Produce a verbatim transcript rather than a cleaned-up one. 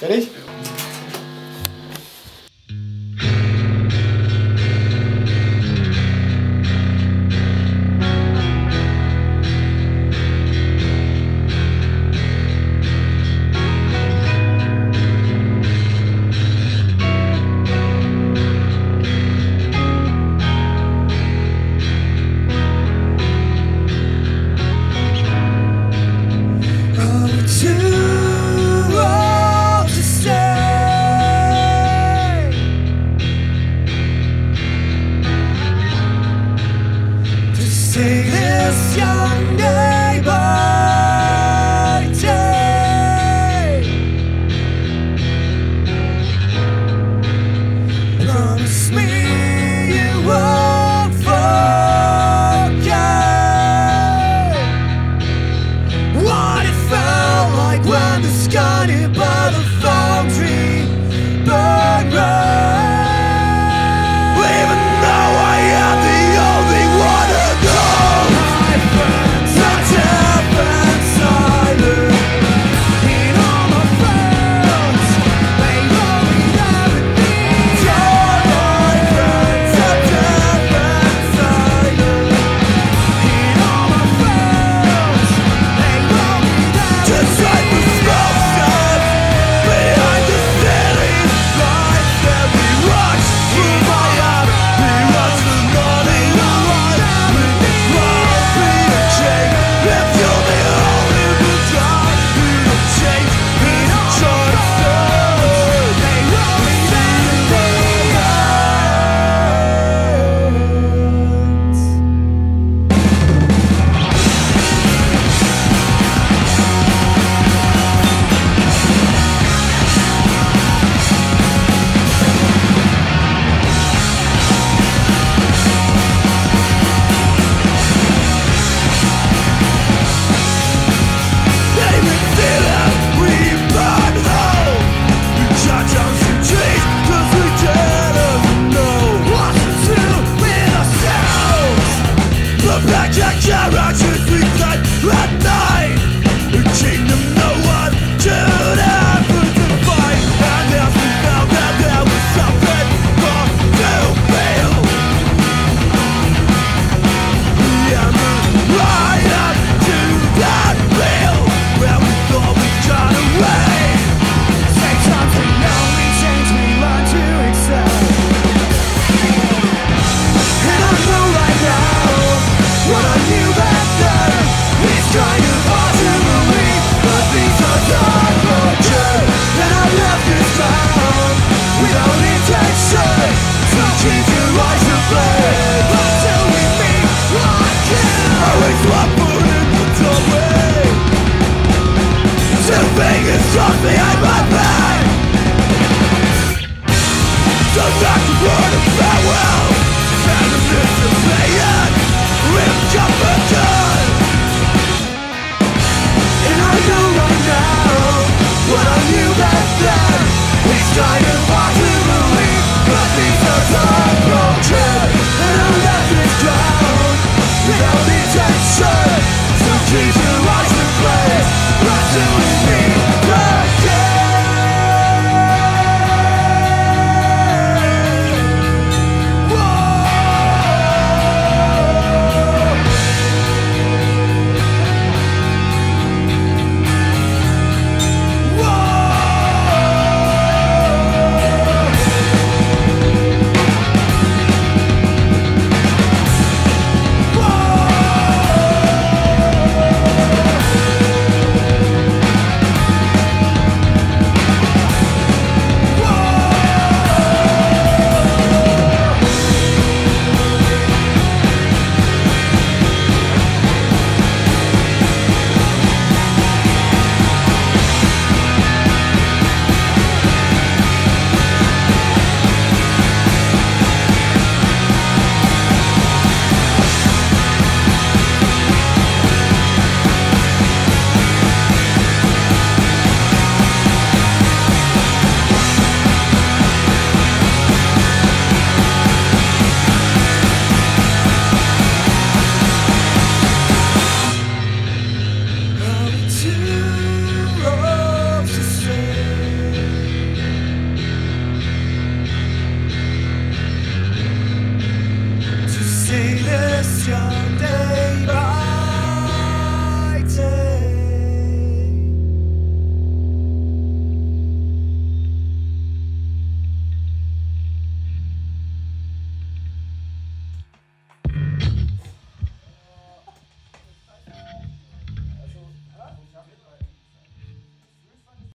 Fertig? This young day by day, promise me you won't forget what it felt like when the sky near by the foundry burned red. Even though I am the Christian Day.